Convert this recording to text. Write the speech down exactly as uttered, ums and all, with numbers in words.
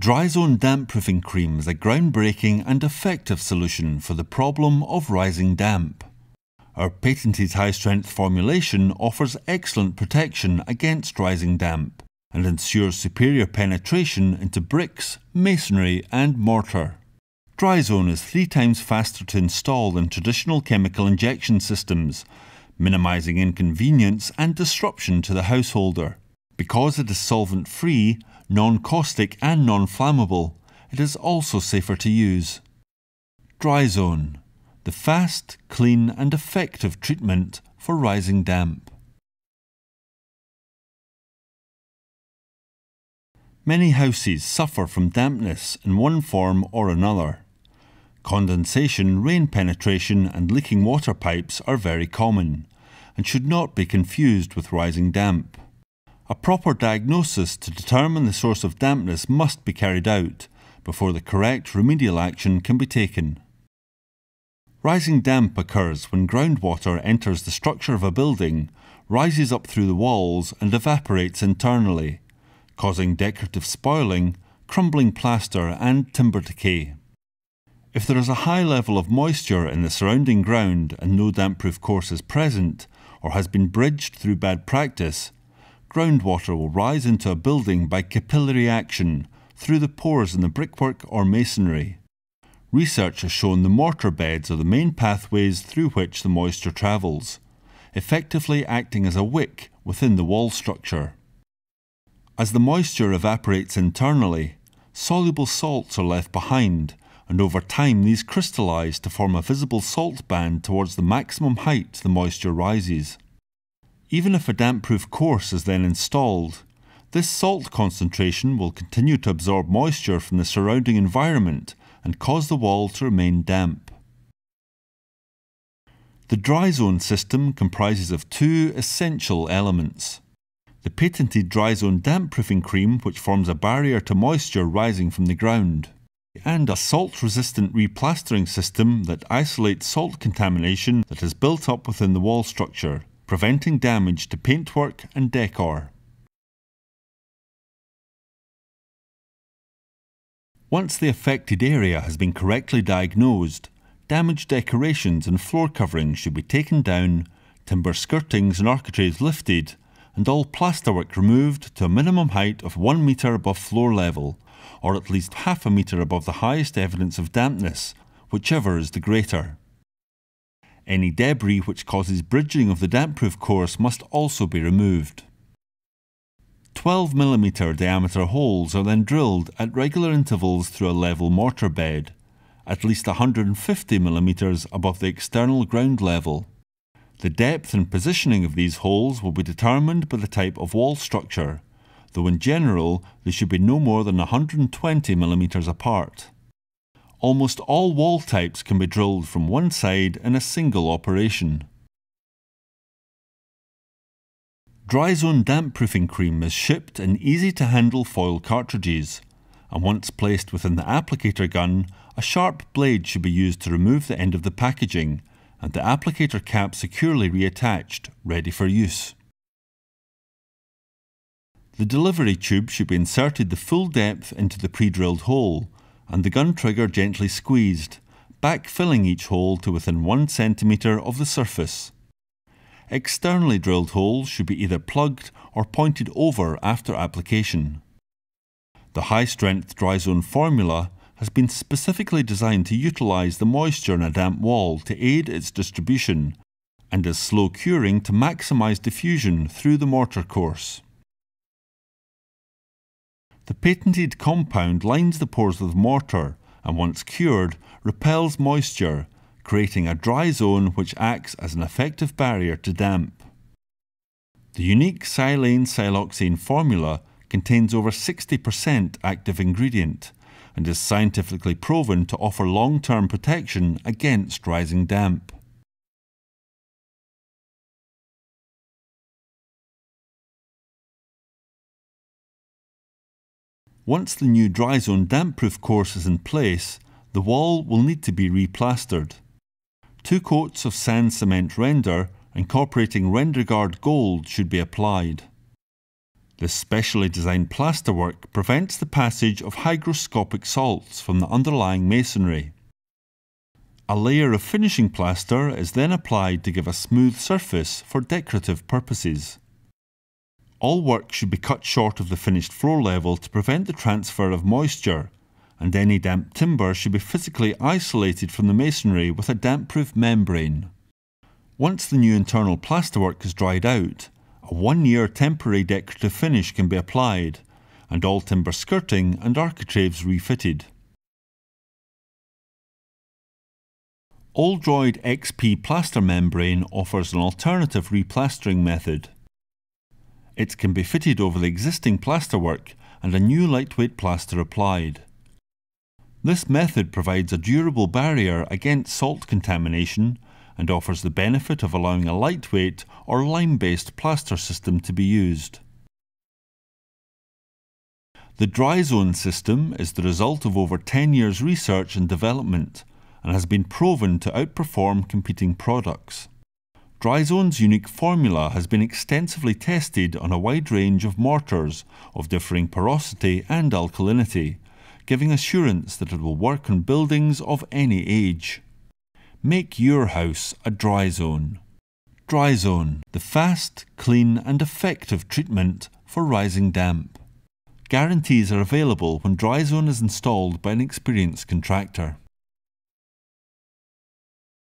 Dryzone damp-proofing cream is a groundbreaking and effective solution for the problem of rising damp. Our patented high-strength formulation offers excellent protection against rising damp and ensures superior penetration into bricks, masonry and mortar. Dryzone is three times faster to install than traditional chemical injection systems, minimising inconvenience and disruption to the householder. Because it is solvent-free, non-caustic and non-flammable, it is also safer to use. Dryzone, the fast, clean and effective treatment for rising damp. Many houses suffer from dampness in one form or another. Condensation, rain penetration and leaking water pipes are very common and should not be confused with rising damp. A proper diagnosis to determine the source of dampness must be carried out before the correct remedial action can be taken. Rising damp occurs when groundwater enters the structure of a building, rises up through the walls and evaporates internally, causing decorative spoiling, crumbling plaster and timber decay. If there is a high level of moisture in the surrounding ground and no damp-proof course is present or has been bridged through bad practice, groundwater will rise into a building by capillary action through the pores in the brickwork or masonry. Research has shown the mortar beds are the main pathways through which the moisture travels, effectively acting as a wick within the wall structure. As the moisture evaporates internally, soluble salts are left behind, and over time these crystallise to form a visible salt band towards the maximum height the moisture rises. Even if a damp-proof course is then installed, this salt concentration will continue to absorb moisture from the surrounding environment and cause the wall to remain damp. The Dryzone system comprises of two essential elements. The patented Dryzone damp-proofing cream, which forms a barrier to moisture rising from the ground, and a salt-resistant replastering system that isolates salt contamination that is built up within the wall structure, preventing damage to paintwork and decor. Once the affected area has been correctly diagnosed, damaged decorations and floor coverings should be taken down, timber skirtings and architraves lifted, and all plasterwork removed to a minimum height of one metre above floor level, or at least half a metre above the highest evidence of dampness, whichever is the greater. Any debris which causes bridging of the damp-proof course must also be removed. twelve millimetre diameter holes are then drilled at regular intervals through a level mortar bed, at least one hundred fifty millimetres above the external ground level. The depth and positioning of these holes will be determined by the type of wall structure, though in general they should be no more than one hundred twenty millimetres apart. Almost all wall types can be drilled from one side in a single operation. Dryzone damp-proofing cream is shipped in easy-to-handle foil cartridges, and once placed within the applicator gun, a sharp blade should be used to remove the end of the packaging, and the applicator cap securely reattached, ready for use. The delivery tube should be inserted the full depth into the pre-drilled hole, and the gun trigger gently squeezed, backfilling each hole to within one centimetre of the surface. Externally drilled holes should be either plugged or pointed over after application. The high-strength Dryzone formula has been specifically designed to utilise the moisture in a damp wall to aid its distribution and is slow curing to maximise diffusion through the mortar course. The patented compound lines the pores with mortar and, once cured, repels moisture, creating a dry zone which acts as an effective barrier to damp. The unique silane-siloxane formula contains over sixty percent active ingredient and is scientifically proven to offer long-term protection against rising damp. Once the new Dryzone damp-proof course is in place, the wall will need to be replastered. Two coats of sand cement render incorporating RenderGuard Gold should be applied. This specially designed plasterwork prevents the passage of hygroscopic salts from the underlying masonry. A layer of finishing plaster is then applied to give a smooth surface for decorative purposes. All work should be cut short of the finished floor level to prevent the transfer of moisture, and any damp timber should be physically isolated from the masonry with a damp-proof membrane. Once the new internal plasterwork is dried out, a one-year temporary decorative finish can be applied, and all timber skirting and architraves refitted. Oldroid X P plaster membrane offers an alternative replastering method. It can be fitted over the existing plasterwork and a new lightweight plaster applied. This method provides a durable barrier against salt contamination and offers the benefit of allowing a lightweight or lime-based plaster system to be used. The Dryzone system is the result of over ten years research and development and has been proven to outperform competing products. Dryzone's unique formula has been extensively tested on a wide range of mortars of differing porosity and alkalinity, giving assurance that it will work on buildings of any age. Make your house a Dryzone. Dryzone, the fast, clean and effective treatment for rising damp. Guarantees are available when Dryzone is installed by an experienced contractor.